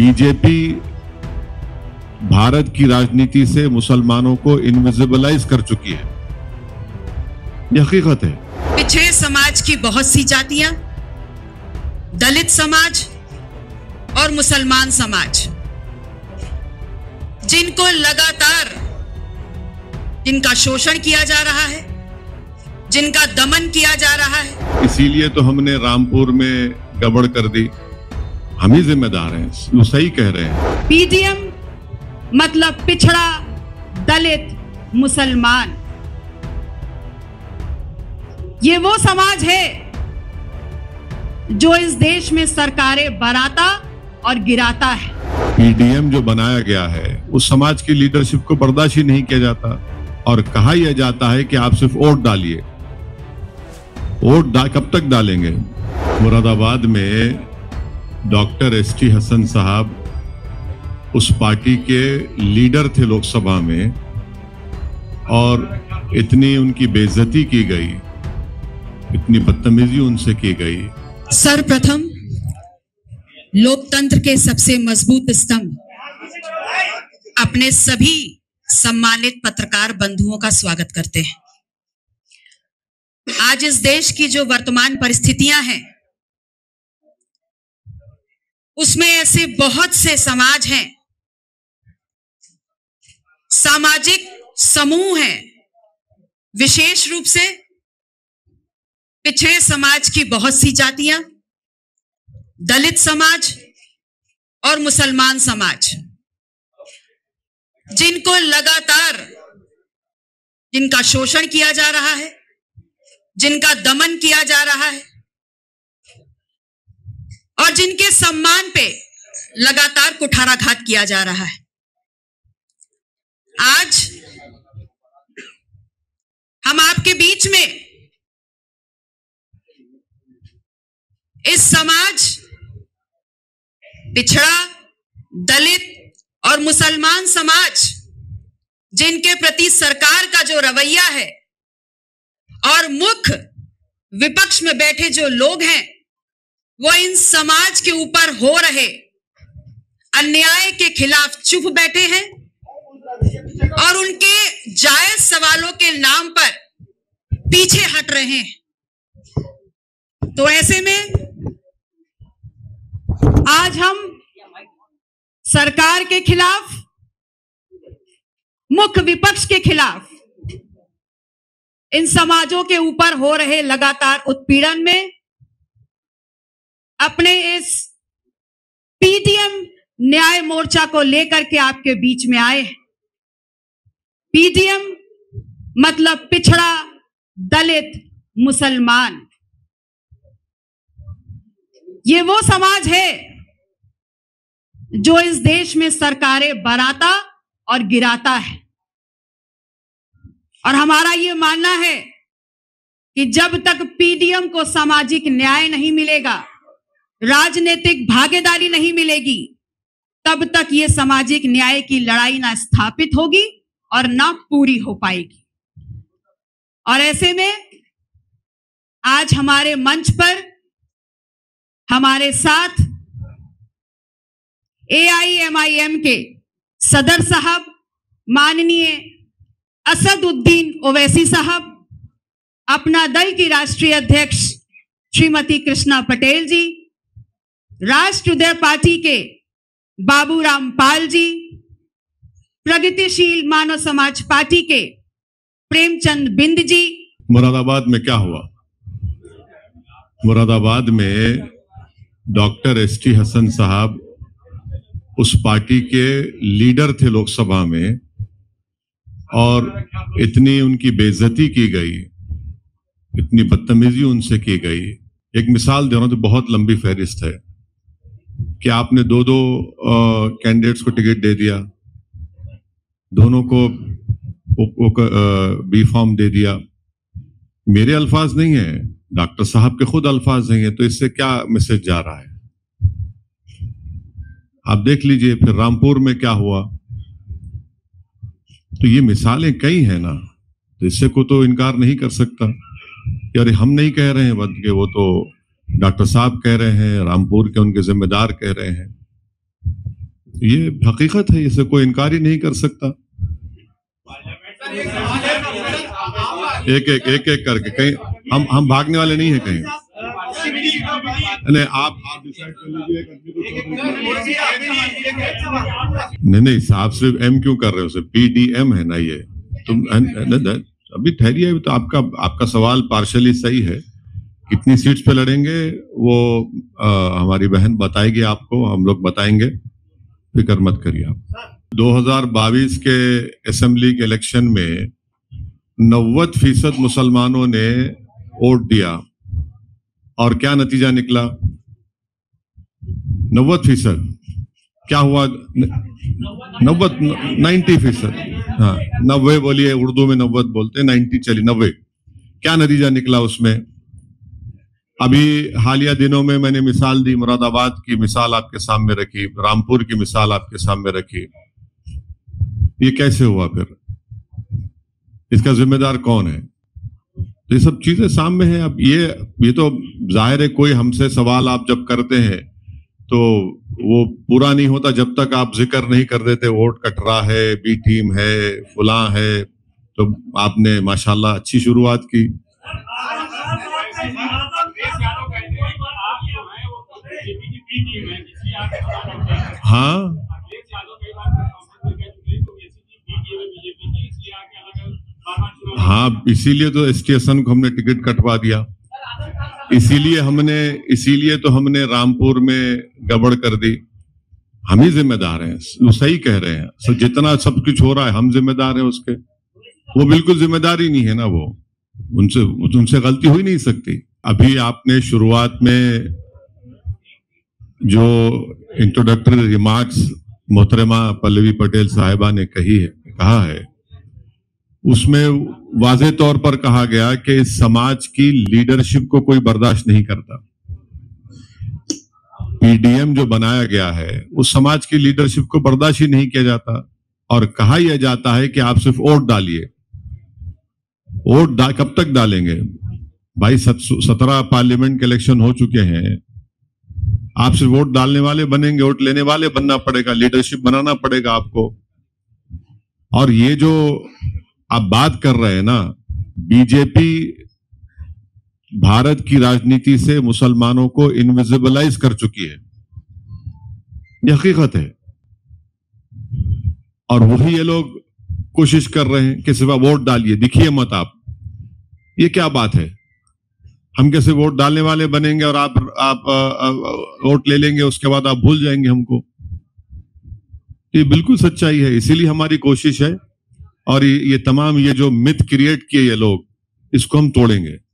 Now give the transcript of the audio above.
BJP Bharat की राजनीति से मुसलमानों को इनविजिबलाइज कर चुकी है, यह हकीकत है। पिछड़े समाज की बहुत सी जातियां, दलित समाज और मुसलमान समाज, जिनको लगातार जिनका शोषण किया जा रहा है, जिनका दमन किया जा रहा है, इसीलिए तो हमने रामपुर में गड़बड़ कर दी। हम ही जिम्मेदार हैं, वो सही कह रहे हैं। पीडीएम मतलब पिछड़ा, दलित, मुसलमान, ये वो समाज है जो इस देश में सरकारें बनाता और गिराता है। पीडीएम जो बनाया गया है उस समाज की लीडरशिप को बर्दाश्त ही नहीं किया जाता और कहा यह जाता है कि आप सिर्फ वोट डालिए। वोट कब तक डालेंगे? मुरादाबाद में डॉक्टर एस टी हसन साहब उस पार्टी के लीडर थे लोकसभा में, और इतनी उनकी बेइज्जती की गई, इतनी बदतमीजी उनसे की गई। सर्वप्रथम लोकतंत्र के सबसे मजबूत स्तंभ अपने सभी सम्मानित पत्रकार बंधुओं का स्वागत करते हैं। आज इस देश की जो वर्तमान परिस्थितियां हैं उसमें ऐसे बहुत से समाज हैं, सामाजिक समूह हैं, विशेष रूप से पिछड़े समाज की बहुत सी जातियां, दलित समाज और मुसलमान समाज, जिनको लगातार जिनका शोषण किया जा रहा है, जिनका दमन किया जा रहा है और जिनके सम्मान पे लगातार कुठाराघात किया जा रहा है। आज हम आपके बीच में इस समाज, पिछड़ा, दलित और मुसलमान समाज, जिनके प्रति सरकार का जो रवैया है और मुख्य विपक्ष में बैठे जो लोग हैं वो इन समाज के ऊपर हो रहे अन्याय के खिलाफ चुप बैठे हैं और उनके जायज सवालों के नाम पर पीछे हट रहे हैं। तो ऐसे में आज हम सरकार के खिलाफ, मुख्य विपक्ष के खिलाफ, इन समाजों के ऊपर हो रहे लगातार उत्पीड़न में अपने इस पीडीएम न्याय मोर्चा को लेकर के आपके बीच में आए। पीडीएम मतलब पिछड़ा, दलित, मुसलमान, ये वो समाज है जो इस देश में सरकारें बनाता और गिराता है। और हमारा ये मानना है कि जब तक पीडीएम को सामाजिक न्याय नहीं मिलेगा, राजनीतिक भागीदारी नहीं मिलेगी, तब तक ये सामाजिक न्याय की लड़ाई ना स्थापित होगी और ना पूरी हो पाएगी। और ऐसे में आज हमारे मंच पर हमारे साथ एआईएमआईएम के सदर साहब माननीय असदुद्दीन ओवैसी साहब, अपना दल की राष्ट्रीय अध्यक्ष श्रीमती कृष्णा पटेल जी, राष्ट्रीय पार्टी के बाबू राम पाल जी, प्रगतिशील मानव समाज पार्टी के प्रेमचंद बिंद जी। मुरादाबाद में क्या हुआ? मुरादाबाद में डॉक्टर एस टी हसन साहब उस पार्टी के लीडर थे लोकसभा में, और इतनी उनकी बेइज्जती की गई, इतनी बदतमीजी उनसे की गई। एक मिसाल दे रहा हूं, तो बहुत लंबी फहरिस्त है कि आपने दो कैंडिडेट्स को टिकट दे दिया, दोनों को बी फॉर्म दे दिया। मेरे अल्फाज नहीं है, डॉक्टर साहब के खुद अल्फाज हैं। तो इससे क्या मैसेज जा रहा है? आप देख लीजिए फिर रामपुर में क्या हुआ। तो ये मिसालें कई हैं ना, तो इससे को तो इनकार नहीं कर सकता। अरे हम नहीं कह रहे हैं, बल्कि वो तो डॉक्टर साहब कह रहे हैं, रामपुर के उनके जिम्मेदार कह रहे हैं। ये हकीकत है, इसे कोई इनकार ही नहीं कर सकता। एक करके कहीं हम भागने वाले नहीं है कहीं। नहीं, आप डिसाइड कर लीजिए। नहीं, साहब सिर्फ एम क्यों कर रहे हो? उसे पीडीएम है ना ये। तुम अभी ठहरिए, तो आपका सवाल पार्शली सही है। कितनी सीट्स पे लड़ेंगे वो हमारी बहन बताएगी आपको, हम लोग बताएंगे, फिक्र मत करिए आप। 2022 के असेंबली के इलेक्शन में 90% मुसलमानों ने वोट दिया और क्या नतीजा निकला? 90%। क्या हुआ? 90%। हाँ, 90 बोलिए, उर्दू में 90 बोलते हैं, 90 चली 90। क्या नतीजा निकला उसमें? अभी हालिया दिनों में मैंने मिसाल दी, मुरादाबाद की मिसाल आपके सामने रखी, रामपुर की मिसाल आपके सामने रखी। ये कैसे हुआ? फिर इसका जिम्मेदार कौन है? ये सब चीजें सामने हैं। अब ये तो जाहिर है, कोई हमसे सवाल आप जब करते हैं तो वो पूरा नहीं होता जब तक आप जिक्र नहीं कर देते वोट कटरा है, बी टीम है, फुला है। तो आपने माशाल्लाह अच्छी शुरुआत की। हाँ, हाँ, इसीलिए तो एस टी हसन को हमने टिकट कटवा दिया, इसीलिए तो हमने रामपुर में गड़बड़ कर दी। हम ही जिम्मेदार हैं, वो सही कह रहे हैं। जितना सब कुछ हो रहा है हम जिम्मेदार हैं उसके। वो बिल्कुल जिम्मेदार ही नहीं है ना, वो उनसे गलती हो ही नहीं सकती। अभी आपने शुरुआत में जो इंट्रोडक्टरी रिमार्क्स मोहतरमा पल्लवी पटेल साहिबा ने कहा है उसमें वाजे तौर पर कहा गया कि समाज की लीडरशिप को कोई बर्दाश्त नहीं करता। पीडीएम जो बनाया गया है उस समाज की लीडरशिप को बर्दाश्त ही नहीं किया जाता और कहा यह जाता है कि आप सिर्फ वोट डालिए। वोट कब तक डालेंगे भाई? 17 पार्लियामेंट के इलेक्शन हो चुके हैं। आप सिर्फ वोट डालने वाले बनेंगे? वोट लेने वाले बनना पड़ेगा, लीडरशिप बनाना पड़ेगा आपको। और ये जो आप बात कर रहे हैं ना, बीजेपी भारत की राजनीति से मुसलमानों को इनविजिबलाइज कर चुकी है, यह हकीकत है। और वही ये लोग कोशिश कर रहे हैं कि सिवा वोट डालिए, दिखिए मत आप। ये क्या बात है? हम कैसे वोट डालने वाले बनेंगे और आप वोट ले लेंगे, उसके बाद आप भूल जाएंगे हमको? ये बिल्कुल सच्चाई है। इसीलिए हमारी कोशिश है और ये तमाम जो मिथ क्रिएट किए ये लोग, इसको हम तोड़ेंगे।